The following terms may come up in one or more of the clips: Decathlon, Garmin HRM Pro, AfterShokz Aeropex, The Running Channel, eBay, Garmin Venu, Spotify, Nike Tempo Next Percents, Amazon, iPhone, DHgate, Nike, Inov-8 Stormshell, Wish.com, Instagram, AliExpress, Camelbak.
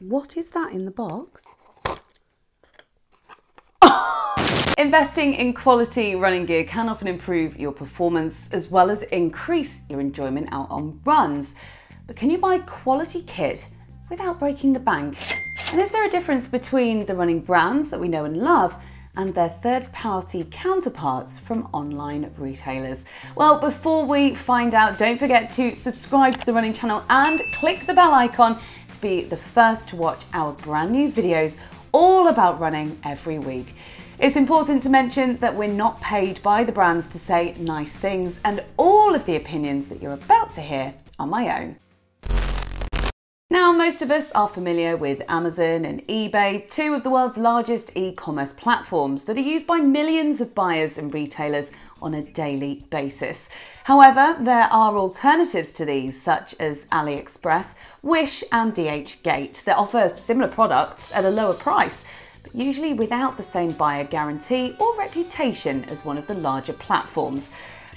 What is that in the box? Investing in quality running gear can often improve your performance as well as increase your enjoyment out on runs. But can you buy quality kit without breaking the bank? And is there a difference between the running brands that we know and love and their third-party counterparts from online retailers? Well, before we find out, don't forget to subscribe to the Running Channel and click the bell icon to be the first to watch our brand new videos all about running every week. It's important to mention that we're not paid by the brands to say nice things, and all of the opinions that you're about to hear are my own. Now, most of us are familiar with Amazon and eBay, two of the world's largest e-commerce platforms that are used by millions of buyers and retailers on a daily basis. However, there are alternatives to these, such as AliExpress, Wish and DHgate, that offer similar products at a lower price, but usually without the same buyer guarantee or reputation as one of the larger platforms.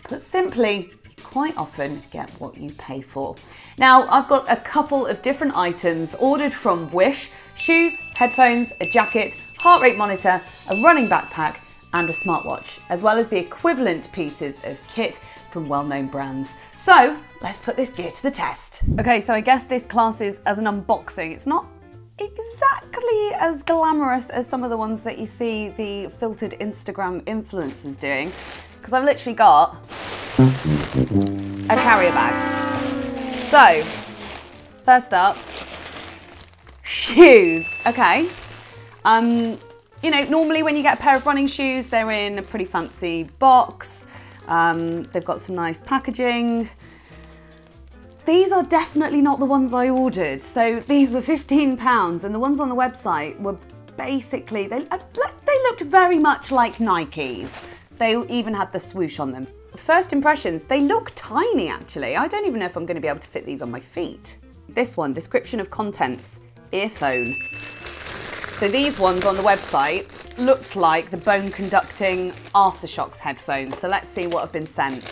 Put simply, quite often get what you pay for. Now, I've got a couple of different items ordered from Wish: shoes, headphones, a jacket, heart rate monitor, a running backpack and a smartwatch, as well as the equivalent pieces of kit from well-known brands. So let's put this gear to the test. Okay, so I guess this classes as an unboxing. It's not exactly as glamorous as some of the ones that you see the filtered Instagram influencers doing, because I've literally got a carrier bag. So, first up, shoes. Okay, you know, normally when you get a pair of running shoes, they're in a pretty fancy box. They've got some nice packaging. These are definitely not the ones I ordered. So these were £15, and the ones on the website were basically, they looked very much like Nikes. They even had the swoosh on them. First impressions, they look tiny actually. I don't even know if I'm going to be able to fit these on my feet. This one, description of contents, earphone. So these ones on the website looked like the bone conducting AfterShokz headphones. So let's see what have been sent.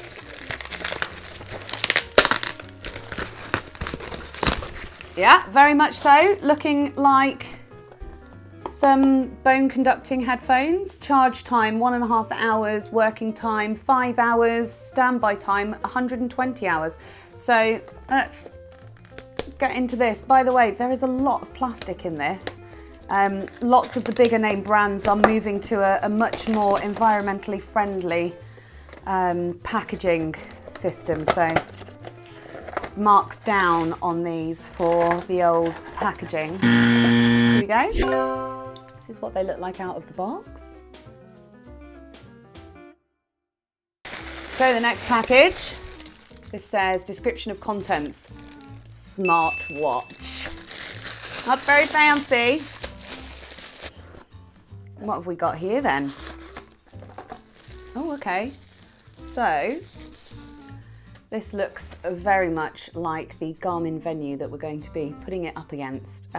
Yeah, very much so, looking like some bone conducting headphones. Charge time, 1.5 hours, working time, 5 hours, standby time, 120 hours. So let's get into this. By the way, there is a lot of plastic in this. Lots of the bigger name brands are moving to a much more environmentally friendly packaging system. So marks down on these for the old packaging. Here we go. This is what they look like out of the box. So the next package, this says description of contents, smartwatch. Not very fancy. What have we got here then? Oh, okay. So this looks very much like the Garmin Venu that we're going to be putting it up against.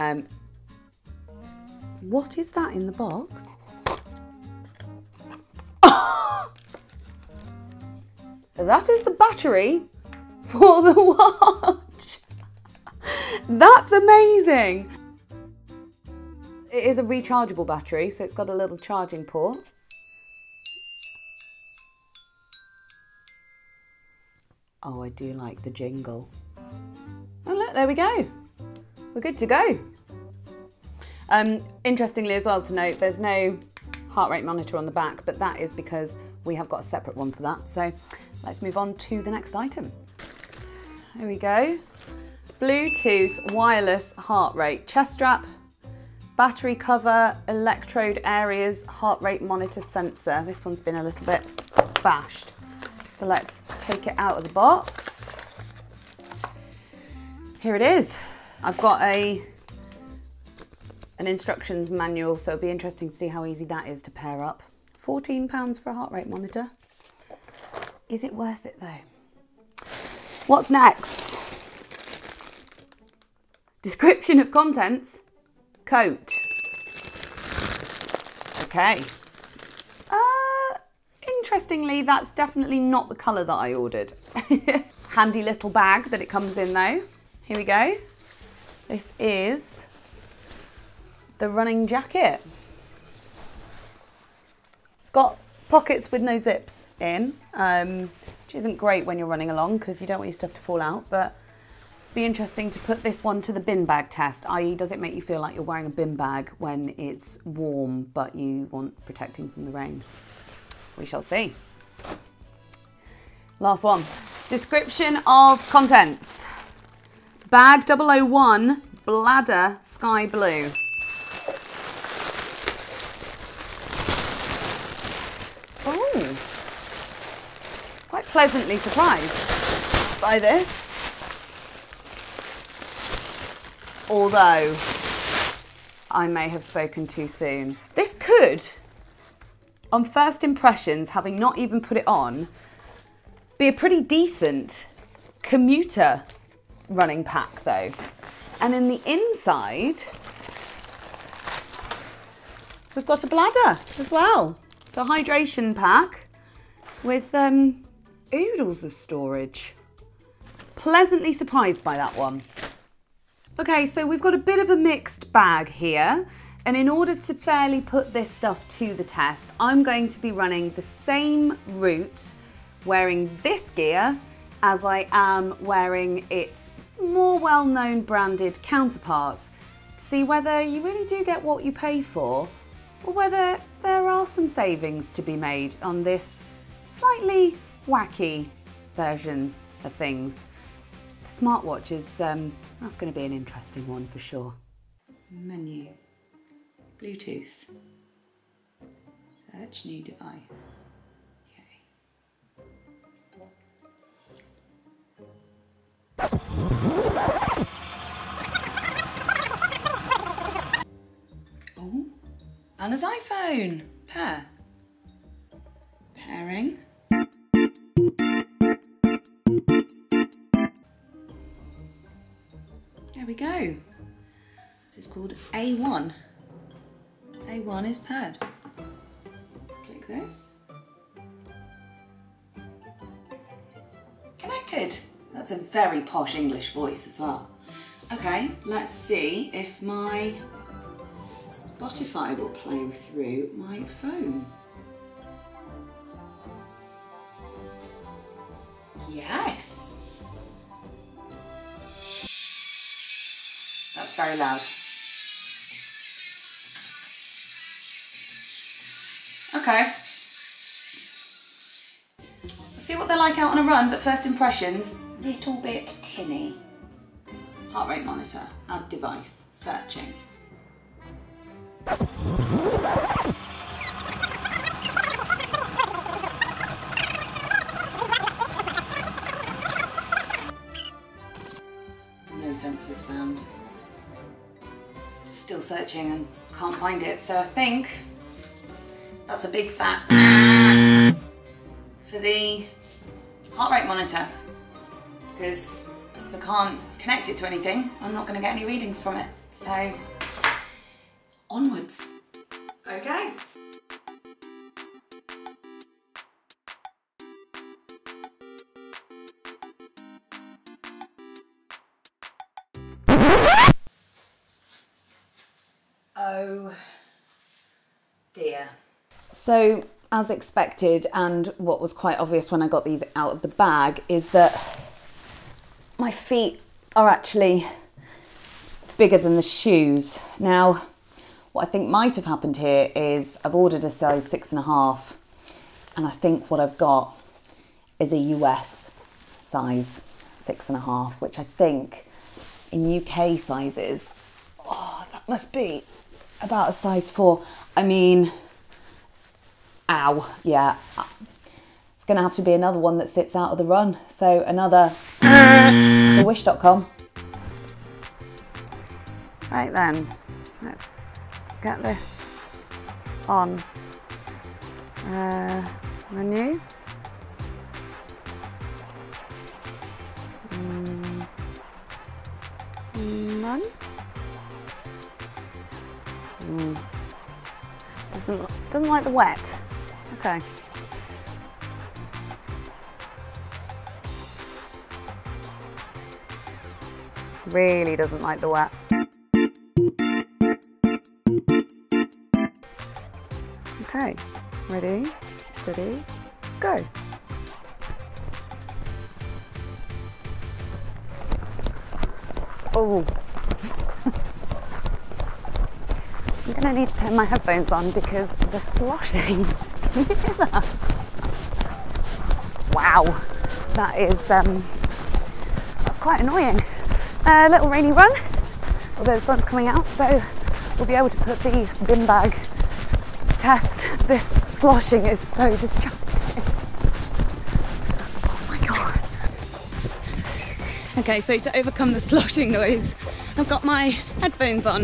What is that in the box? That is the battery for the watch. That's amazing. It is a rechargeable battery, so it's got a little charging port. Oh, I do like the jingle. Oh look, there we go. We're good to go. Interestingly as well to note, there's no heart rate monitor on the back, but that is because we have got a separate one for that. So let's move on to the next item. There we go. Bluetooth wireless heart rate chest strap, battery cover, electrode areas, heart rate monitor sensor. This one's been a little bit bashed. So let's take it out of the box. Here it is. I've got an instructions manual, so it'll be interesting to see how easy that is to pair up. £14 for a heart rate monitor. Is it worth it though? What's next? Description of contents, coat. Okay. Interestingly, that's definitely not the colour that I ordered. Handy little bag that it comes in though. Here we go. This is the running jacket. It's got pockets with no zips in, which isn't great when you're running along because you don't want your stuff to fall out, but be interesting to put this one to the bin bag test, i.e. does it make you feel like you're wearing a bin bag when it's warm but you want protecting from the rain? We shall see. Last one, description of contents. Bag 001, bladder sky blue. Oh, quite pleasantly surprised by this. Although I may have spoken too soon. This could, on first impressions, having not even put it on, be a pretty decent commuter running pack though. And in the inside, we've got a bladder as well. So a hydration pack with oodles of storage. Pleasantly surprised by that one. Okay, so we've got a bit of a mixed bag here, and in order to fairly put this stuff to the test, I'm going to be running the same route wearing this gear as I am wearing its more well-known branded counterparts to see whether you really do get what you pay for or whether there are some savings to be made on this slightly wacky versions of things. The smartwatch is, that's going to be an interesting one for sure. Menu, Bluetooth, search new device, okay. Oh, Anna's iPhone, pair, pairing. There we go. It's called A1. A1 is paired. Click this. Connected. That's a very posh English voice as well. Okay, let's see if my Spotify will play through my phone. Yes. That's very loud. Okay. Let's see what they're like out on a run, but first impressions, little bit tinny. Heart rate monitor, add device, searching. No sensors found. Still searching and can't find it, so I think that's a big fat for the heart rate monitor, because if I can't connect it to anything, I'm not going to get any readings from it, so onwards. Okay. Oh dear. So as expected, and what was quite obvious when I got these out of the bag, is that my feet are actually bigger than the shoes. Now, what I think might have happened here is I've ordered a size 6.5, and I think what I've got is a US size 6.5, which I think in UK sizes, oh, that must be about a size 4. I mean, ow, yeah. It's gonna have to be another one that sits out of the run. So another for Wish.com. Right then, let's get this on. Menu. None. Doesn't like the wet. Okay. Really doesn't like the wet. Okay, ready, steady, go. Oh, I'm gonna need to turn my headphones on because the sloshing. Wow, that is that's quite annoying. A little rainy run, although the sun's coming out, so we'll be able to put the bin bag test. This sloshing is so distracting. Oh my god. Okay, so to overcome the sloshing noise, I've got my headphones on,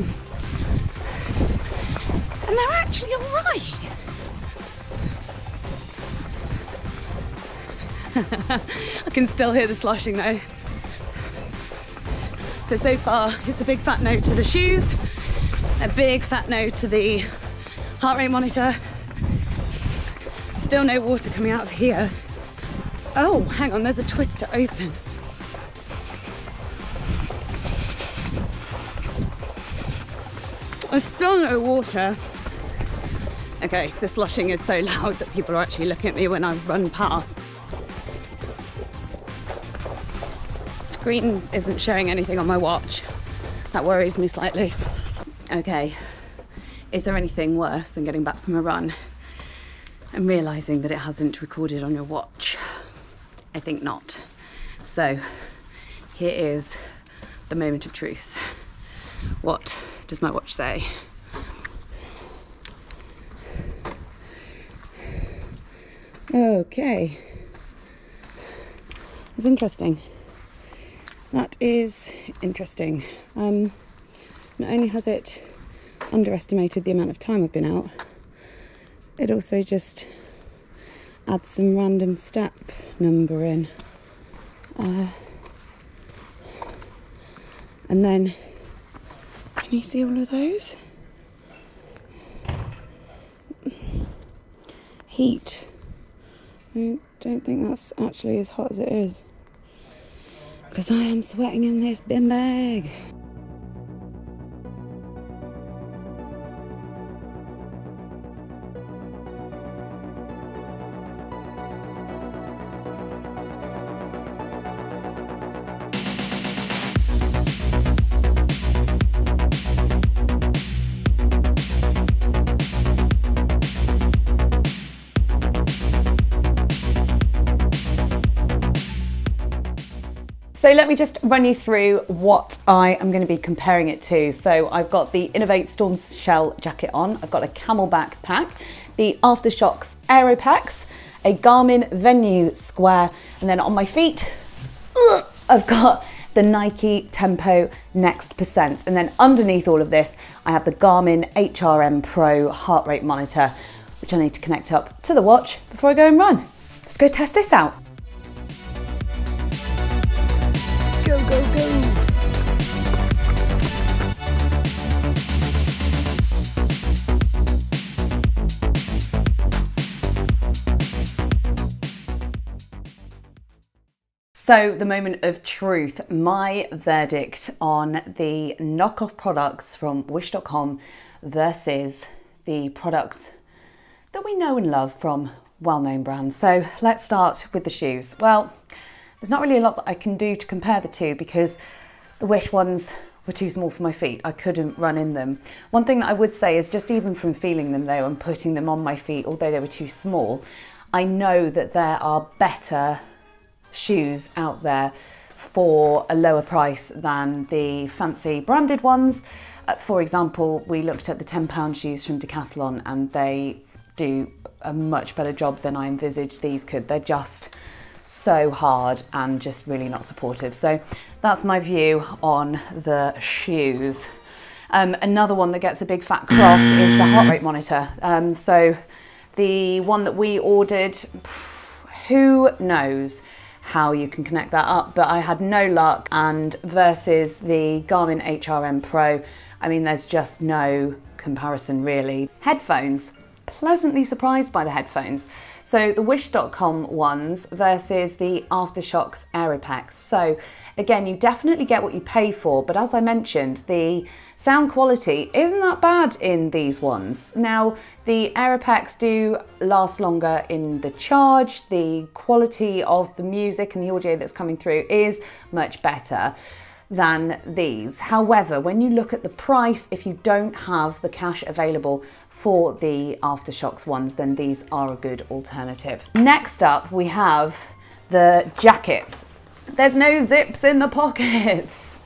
and they're actually all right. I can still hear the sloshing though. So far it's a big fat no to the shoes, a big fat no to the heart rate monitor, still no water coming out of here. Oh, hang on, there's a twist to open. There's still no water. Okay, the sloshing is so loud that people are actually looking at me when I run past. Screen isn't showing anything on my watch. That worries me slightly. Okay, is there anything worse than getting back from a run and realizing that it hasn't recorded on your watch? I think not. So here is the moment of truth. What does my watch say? Okay, it's interesting. That is interesting. Not only has it underestimated the amount of time I've been out, it also just adds some random step number in. And then, can you see all of those? Heat. I don't think that's actually as hot as it is, because I am sweating in this bin bag. So let me just run you through what I am going to be comparing it to. So I've got the Inov-8 Stormshell jacket on, I've got a Camelbak pack, the AfterShokz Aeropex, a Garmin Venu square, and then on my feet, I've got the Nike Tempo Next Percents. And then underneath all of this, I have the Garmin HRM Pro heart rate monitor, which I need to connect up to the watch before I go and run. Let's go test this out. Go, go, go! So the moment of truth, my verdict on the knockoff products from Wish.com versus the products that we know and love from well-known brands. So let's start with the shoes. Well, there's not really a lot that I can do to compare the two because the Wish ones were too small for my feet. I couldn't run in them. One thing that I would say is just even from feeling them though and putting them on my feet, although they were too small, I know that there are better shoes out there for a lower price than the fancy branded ones. For example, we looked at the £10 shoes from Decathlon and they do a much better job than I envisaged these could. They're just so hard and just really not supportive. So that's my view on the shoes. Another one that gets a big fat cross is the heart rate monitor. So the one that we ordered, who knows how you can connect that up, but I had no luck. And versus the Garmin HRM Pro, I mean, there's just no comparison really. Headphones. pleasantly surprised by the headphones. So the Wish.com ones versus the AfterShokz Aeropex. So again, you definitely get what you pay for, but as I mentioned, the sound quality isn't that bad in these ones. Now, the Aeropex do last longer in the charge, the quality of the music and the audio that's coming through is much better than these. However, when you look at the price, if you don't have the cash available for the AfterShokz ones, then these are a good alternative. Next up, we have the jackets. There's no zips in the pockets.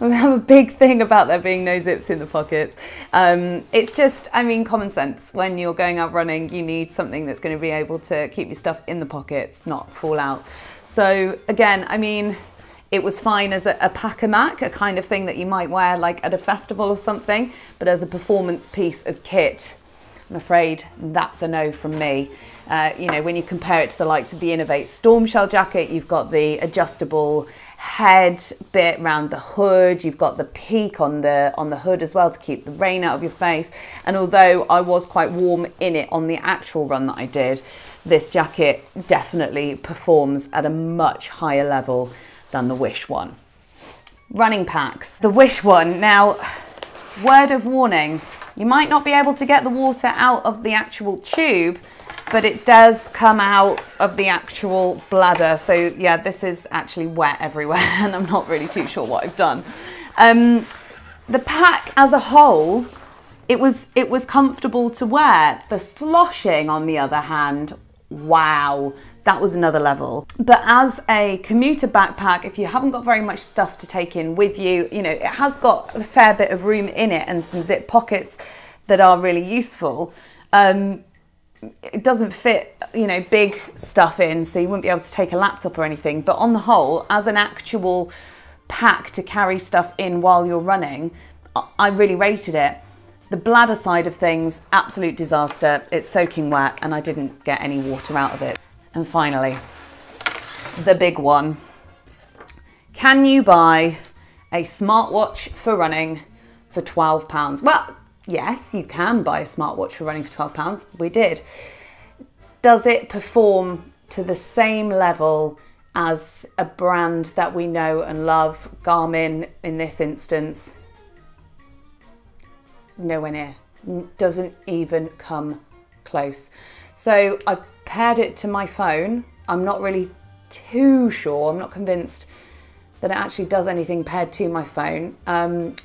We have a big thing about there being no zips in the pockets. It's just, I mean, common sense. When you're going out running, you need something that's going to be able to keep your stuff in the pockets, not fall out. So again, I mean, it was fine as a pack-a-mac, a kind of thing that you might wear like at a festival or something, but as a performance piece of kit, I'm afraid that's a no from me. You know, when you compare it to the likes of the Inov-8 Stormshell jacket, you've got the adjustable head bit round the hood, you've got the peak on the hood as well to keep the rain out of your face. And although I was quite warm in it on the actual run that I did, this jacket definitely performs at a much higher level than the Wish one. Running packs. The Wish one, now, word of warning, you might not be able to get the water out of the actual tube, but it does come out of the actual bladder. So yeah, this is actually wet everywhere and I'm not really too sure what I've done. The pack as a whole, it was comfortable to wear. The sloshing, on the other hand, wow, that was another level. But as a commuter backpack, if you haven't got very much stuff to take in with you, you know, it has got a fair bit of room in it and some zip pockets that are really useful. It doesn't fit, you know, big stuff in, so you wouldn't be able to take a laptop or anything. But on the whole, as an actual pack to carry stuff in while you're running, I really rated it. The bladder side of things, absolute disaster. It's soaking wet and I didn't get any water out of it. And finally, the big one. Can you buy a smartwatch for running for £12? Well, yes, you can buy a smartwatch for running for £12. We did. Does it perform to the same level as a brand that we know and love, Garmin in this instance? Nowhere near. Doesn't even come close. So I've paired it to my phone. I'm not really too sure. I'm not convinced that it actually does anything paired to my phone.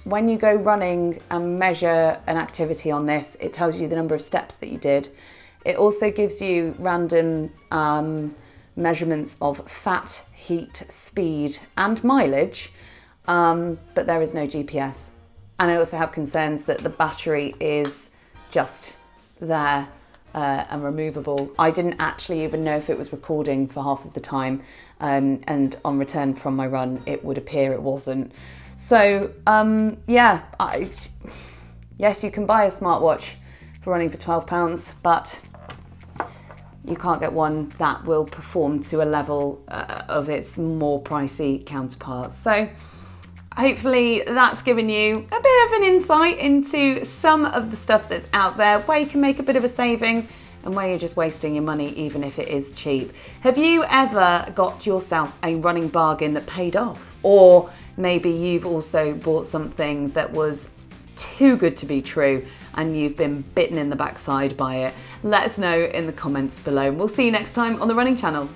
When you go running and measure an activity on this, it tells you the number of steps that you did. It also gives you random measurements of fat, heat, speed, and mileage, but there is no GPS. And I also have concerns that the battery is just there and removable. I didn't actually even know if it was recording for half of the time. And on return from my run, it would appear it wasn't. So yeah, yes, you can buy a smartwatch for running for £12, but you can't get one that will perform to a level of its more pricey counterparts. So hopefully that's given you a bit of an insight into some of the stuff that's out there, where you can make a bit of a saving and where you're just wasting your money, even if it is cheap. Have you ever got yourself a running bargain that paid off? Or maybe you've also bought something that was too good to be true and you've been bitten in the backside by it. Let us know in the comments below. We'll see you next time on The Running Channel.